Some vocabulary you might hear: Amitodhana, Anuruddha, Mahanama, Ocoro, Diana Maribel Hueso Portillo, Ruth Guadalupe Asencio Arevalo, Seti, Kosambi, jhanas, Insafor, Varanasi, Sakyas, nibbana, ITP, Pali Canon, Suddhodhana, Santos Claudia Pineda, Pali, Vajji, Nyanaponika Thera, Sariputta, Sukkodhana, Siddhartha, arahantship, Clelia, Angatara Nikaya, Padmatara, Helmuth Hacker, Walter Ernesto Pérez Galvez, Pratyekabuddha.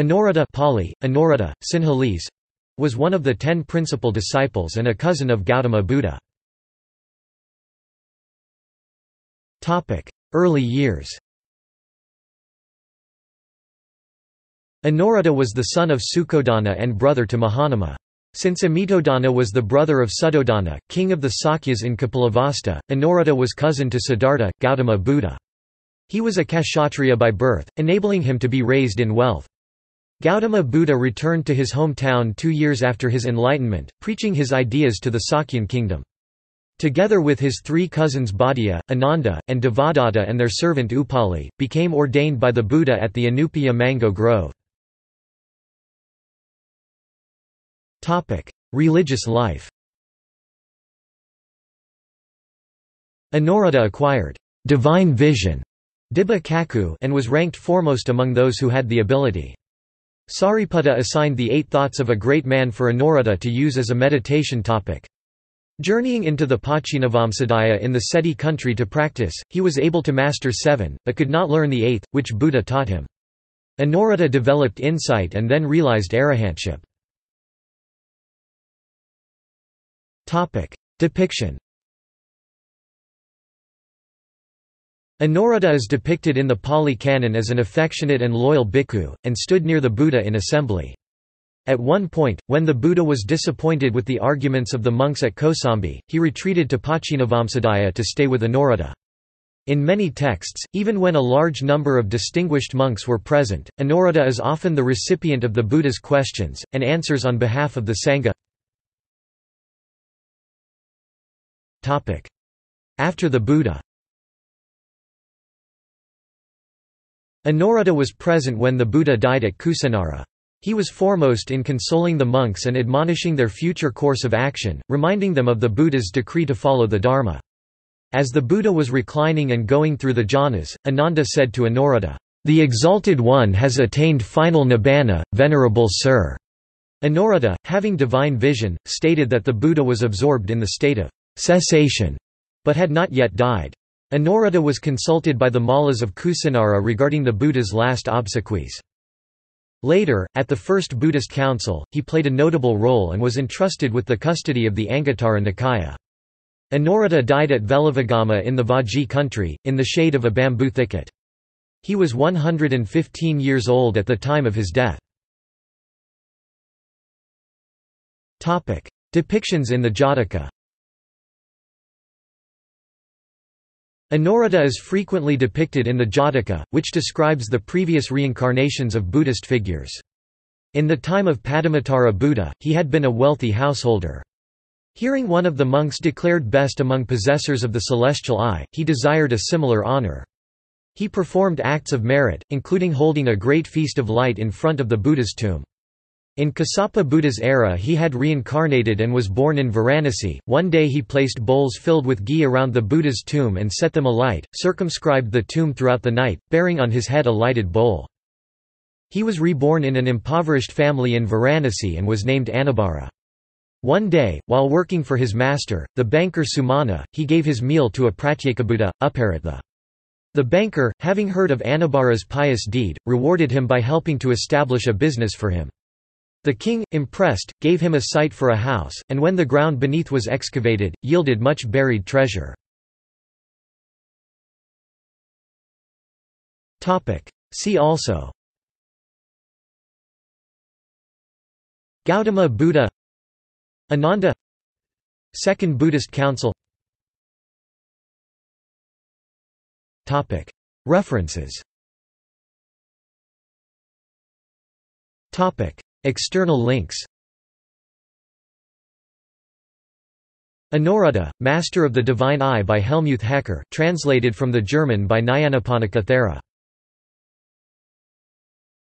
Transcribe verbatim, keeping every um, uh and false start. Anuruddha Pali, Anuruddha, Sinhalese, was one of the ten principal disciples and a cousin of Gautama Buddha. Early years. Anuruddha was the son of Sukkodhana and brother to Mahanama. Since Amitodhana was the brother of Suddhodhana, king of the Sakyas in Kapilavastu, Anuruddha was cousin to Siddhartha, Gautama Buddha. He was a kshatriya by birth, enabling him to be raised in wealth. Gautama Buddha returned to his hometown two years after his enlightenment, preaching his ideas to the Sakyan kingdom. Together with his three cousins Baddiya, Ananda, and Devadatta and their servant Upali, became ordained by the Buddha at the Anupiya Mango Grove. Religious life. Anuruddha acquired divine vision, dibba Kaku, and was ranked foremost among those who had the ability. Sariputta assigned the eight thoughts of a great man for Anuruddha to use as a meditation topic. Journeying into the Pachinavamsadaya in the Seti country to practice, he was able to master seven, but could not learn the eighth, which Buddha taught him. Anuruddha developed insight and then realized arahantship. Depiction. Anuruddha is depicted in the Pali Canon as an affectionate and loyal bhikkhu, and stood near the Buddha in assembly. At one point, when the Buddha was disappointed with the arguments of the monks at Kosambi, he retreated to Pachinavamsadaya to stay with Anuruddha. In many texts, even when a large number of distinguished monks were present, Anuruddha is often the recipient of the Buddha's questions, and answers on behalf of the Sangha. After the Buddha. Anuruddha was present when the Buddha died at Kusinara. He was foremost in consoling the monks and admonishing their future course of action, reminding them of the Buddha's decree to follow the Dharma. As the Buddha was reclining and going through the jhanas, Ananda said to Anuruddha, "The Exalted One has attained final nibbana, venerable sir." Anuruddha, having divine vision, stated that the Buddha was absorbed in the state of cessation, but had not yet died. Anuruddha was consulted by the Mallas of Kusinara regarding the Buddha's last obsequies. Later, at the First Buddhist Council, he played a notable role and was entrusted with the custody of the Angatara Nikaya. Anuruddha died at Velavagama in the Vajji country, in the shade of a bamboo thicket. He was one hundred fifteen years old at the time of his death. Depictions in the Jataka. Anuruddha is frequently depicted in the Jataka, which describes the previous reincarnations of Buddhist figures. In the time of Padmatara Buddha, he had been a wealthy householder. Hearing one of the monks declared best among possessors of the celestial eye, he desired a similar honor. He performed acts of merit, including holding a great feast of light in front of the Buddha's tomb. In Kasapa Buddha's era, he had reincarnated and was born in Varanasi. One day he placed bowls filled with ghee around the Buddha's tomb and set them alight, circumscribed the tomb throughout the night, bearing on his head a lighted bowl. He was reborn in an impoverished family in Varanasi and was named Anabhara. One day, while working for his master, the banker Sumana, he gave his meal to a Pratyekabuddha, Uparitha. The banker, having heard of Anabhara's pious deed, rewarded him by helping to establish a business for him. The king, impressed, gave him a site for a house, and when the ground beneath was excavated, yielded much buried treasure. See also: Gautama Buddha, Ananda, Second Buddhist Council. References. External links. Anuruddha, Master of the Divine Eye by Helmuth Hacker, translated from the German by Nyanaponika Thera.